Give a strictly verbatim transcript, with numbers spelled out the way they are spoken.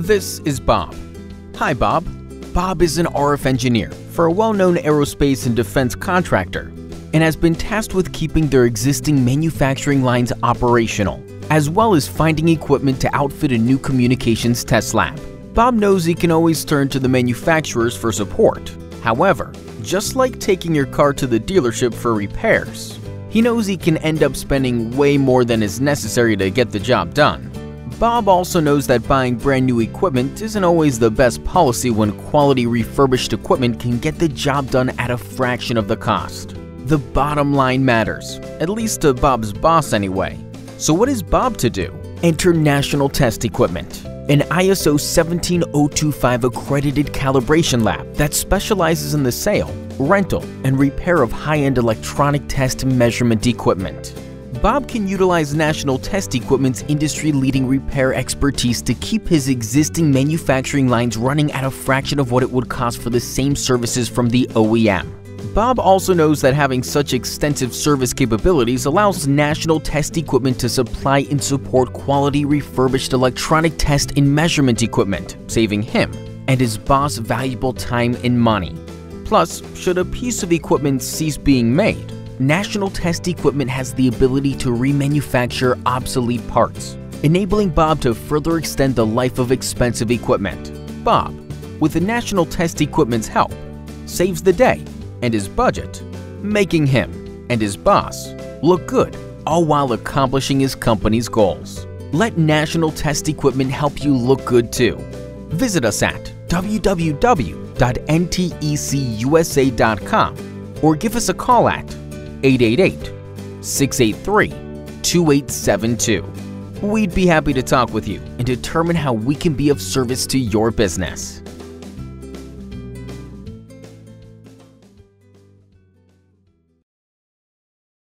This is Bob. Hi, Bob. Bob is an R F engineer for a well-known aerospace and defense contractor and has been tasked with keeping their existing manufacturing lines operational, as well as finding equipment to outfit a new communications test lab. Bob knows he can always turn to the manufacturers for support. However, just like taking your car to the dealership for repairs, he knows he can end up spending way more than is necessary to get the job done. Bob also knows that buying brand new equipment isn't always the best policy when quality refurbished equipment can get the job done at a fraction of the cost. The bottom line matters, at least to Bob's boss anyway. So what is Bob to do? Enter National Test Equipment, an I S O seventeen oh twenty-five accredited calibration lab that specializes in the sale, rental, and repair of high-end electronic test measurement equipment. Bob can utilize National Test Equipment's industry-leading repair expertise to keep his existing manufacturing lines running at a fraction of what it would cost for the same services from the O E M. Bob also knows that having such extensive service capabilities allows National Test Equipment to supply and support quality refurbished electronic test and measurement equipment, saving him and his boss valuable time and money. Plus, should a piece of equipment cease being made, National Test Equipment has the ability to remanufacture obsolete parts, enabling Bob to further extend the life of expensive equipment. Bob, with the National Test Equipment's help, saves the day and his budget, making him and his boss look good, all while accomplishing his company's goals. Let National Test Equipment help you look good too. Visit us at w w w dot n t e c u s a dot com or give us a call at eight eight eight, six eight three, two eight seven two. We'd be happy to talk with you and determine how we can be of service to your business.